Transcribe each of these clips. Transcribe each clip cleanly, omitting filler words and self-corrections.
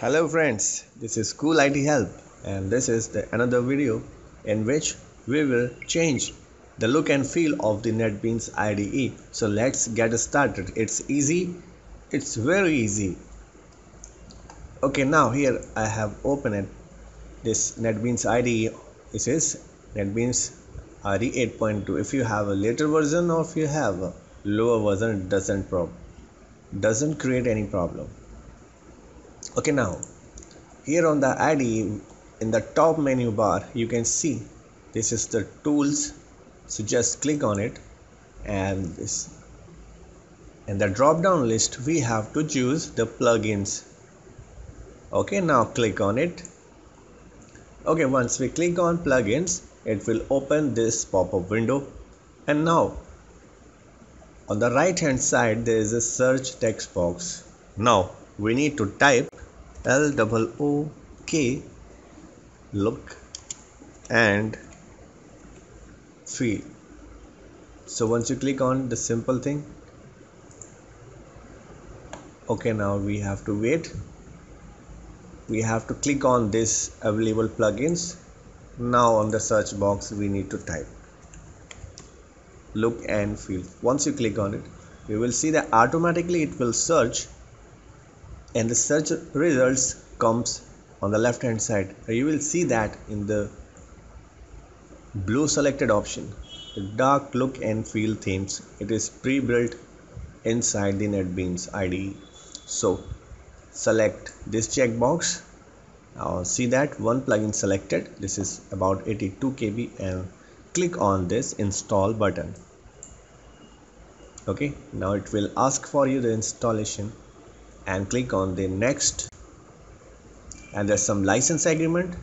Hello friends, this is Cool ID Help and this is another video in which we will change the look and feel of the NetBeans IDE. So let's get started. It's easy, it's very easy. Okay, now here I have opened this NetBeans IDE. This is NetBeans IDE 8.2. If you have a later version or if you have a lower version, it doesn't create any problem. Okay, now here on the IDE in the top menu bar you can see this is the tools, so just click on it, and this in the drop down list we have to choose the plugins. Okay, now click on it. Okay, once we click on plugins it will open this pop-up window, and now on the right hand side there is a search text box. Now we need to type LOOK look and feel. So once you click on the simple thing, okay, now we have to wait, we have to click on this available plugins. Now on the search box we need to type look and feel. Once you click on it you will see that automatically it will search, and the search results comes on the left hand side. You will see that in the blue selected option, the dark look and feel themes, it is pre-built inside the NetBeans IDE. So select this checkbox. Now see that one plugin selected, this is about 82 KB, and click on this install button. Okay, now it will ask for you the installation, and click on the next, and there's some license agreement.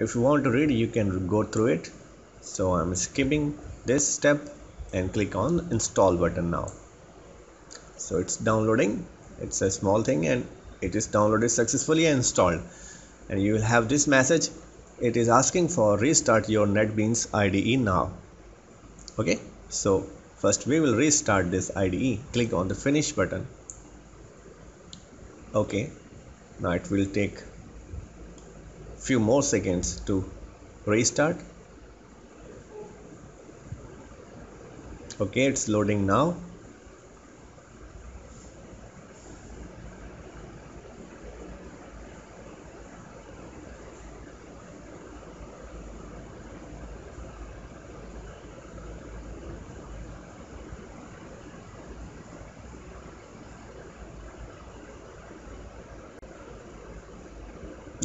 If you want to read you can go through it, so I'm skipping this step and click on install button now. So it's downloading, it's a small thing, and it is downloaded successfully and installed, and you will have this message, it is asking for restart your NetBeans IDE now. Okay, so first we will restart this IDE. Click on the finish button. Okay, now it will take few more seconds to restart. Okay, it's loading now.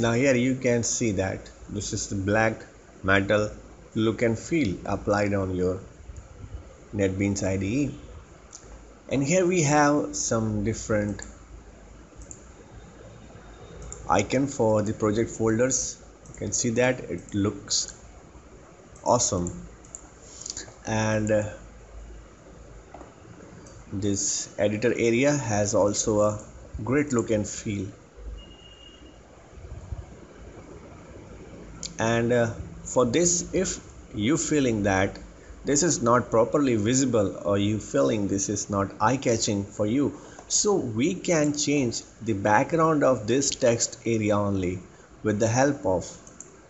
Now here you can see that this is the black metal look and feel applied on your NetBeans IDE, and here we have some different icon for the project folders. You can see that it looks awesome, and this editor area has also a great look and feel. And for this, if you feeling that this is not properly visible or you feeling this is not eye-catching for you, so we can change the background of this text area only with the help of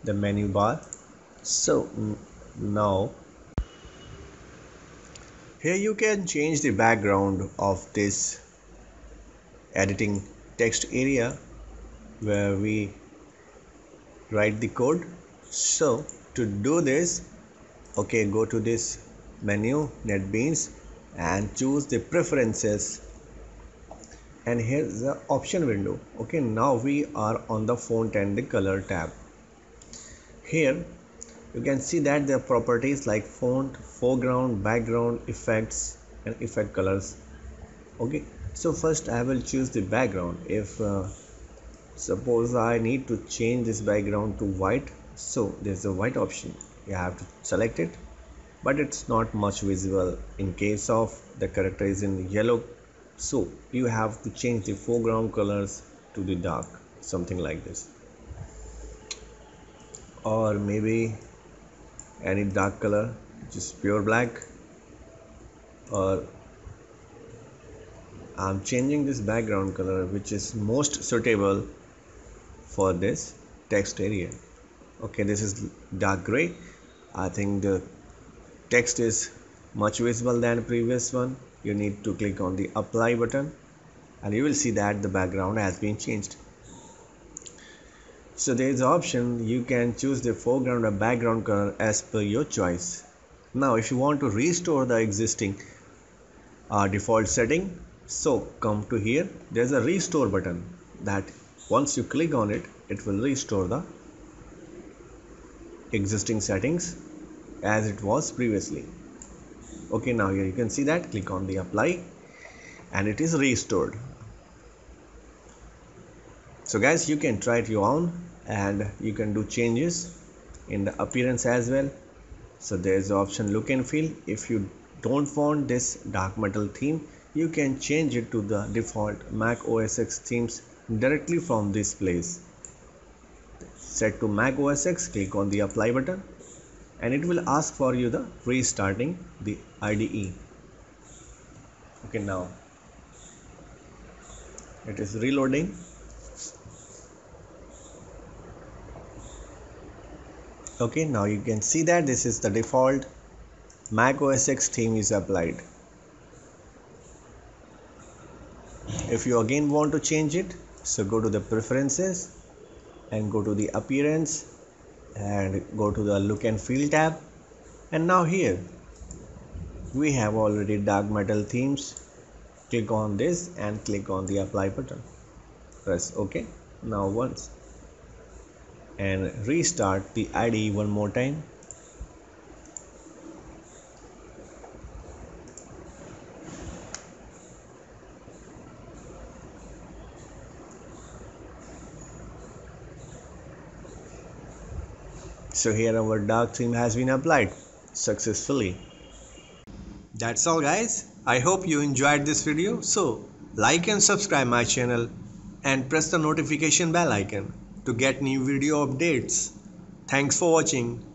the menu bar. So now here you can change the background of this editing text area where we write the code. So to do this, okay, go to this menu NetBeans and choose the preferences, and here's the option window. Okay, now we are on the font and the color tab. Here you can see that the properties like font, foreground, background, effects and effect colors. Okay, so first I will choose the background. If suppose I need to change this background to white, so there's a white option, you have to select it, but it's not much visible. In case of the character is in yellow, so you have to change the foreground colors to the dark, something like this, or maybe any dark color, just pure black. Or I'm changing this background color which is most suitable for this text area. Okay, this is dark gray. I think the text is much visible than the previous one. You need to click on the apply button and you will see that the background has been changed. So there is an option, you can choose the foreground or background color as per your choice. Now if you want to restore the existing default setting, so come to here, there is a restore button that once you click on it, it will restore the existing settings as it was previously. Okay, now here you can see that, click on the apply and it is restored. So guys, you can try it your own and you can do changes in the appearance as well. So there is the option look and feel. If you don't want this dark metal theme, you can change it to the default Mac OS X themes directly from this place. Set to Mac OS X, click on the apply button and it will ask for you the restarting the IDE. Okay, now it is reloading. Okay, now you can see that this is the default Mac OS X theme is applied. If you again want to change it, so go to the preferences and go to the appearance and go to the look and feel tab, and now here we have already dark metal themes. Click on this and click on the apply button, press OK now once and restart the IDE one more time. So here our dark theme has been applied successfully. That's all guys. I hope you enjoyed this video. So like and subscribe my channel and press the notification bell icon to get new video updates. Thanks for watching.